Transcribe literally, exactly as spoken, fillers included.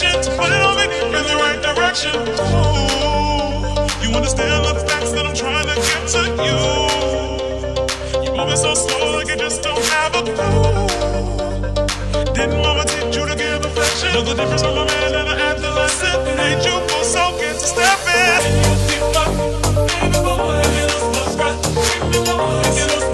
direction, to follow me in the right direction. Ooh, you understand all the facts that I'm trying to get to you. You're moving so slow like you just don't have a clue. Didn't mama teach you to give affection? Know the difference from a man and an adolescent? Made you feel so good to step in. Baby boy, you look so bright. Baby boy, you look so bright.